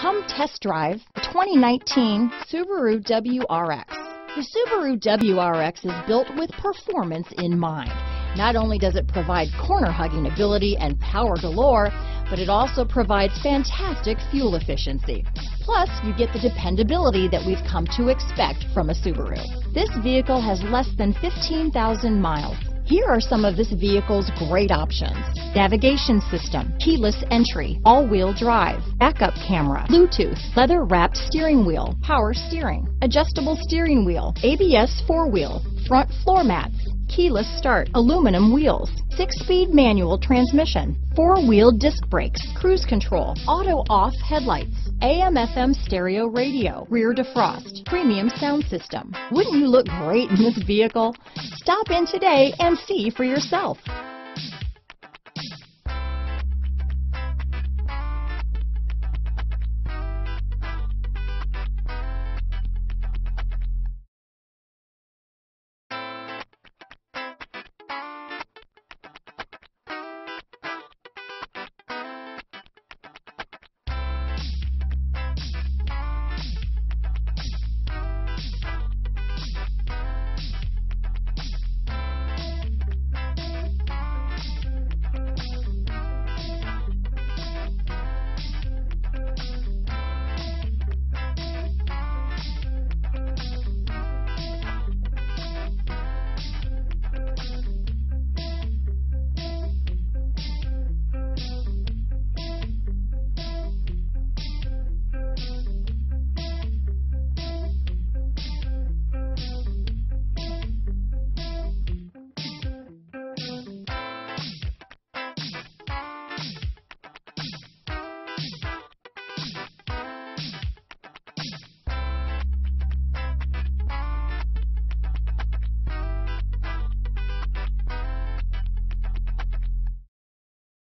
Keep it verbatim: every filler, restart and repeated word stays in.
Come test drive the twenty nineteen Subaru W R X. The Subaru W R X is built with performance in mind. Not only does it provide corner-hugging ability and power galore, but it also provides fantastic fuel efficiency. Plus, you get the dependability that we've come to expect from a Subaru. This vehicle has less than fifteen thousand miles. Here are some of this vehicle's great options: navigation system, keyless entry, all-wheel drive, backup camera, Bluetooth, leather-wrapped steering wheel, power steering, adjustable steering wheel, A B S four-wheel, front floor mats, keyless start, aluminum wheels, six-speed manual transmission, four-wheel disc brakes, cruise control, auto-off headlights, A M F M stereo radio, rear defrost, premium sound system. Wouldn't you look great in this vehicle? Stop in today and see for yourself.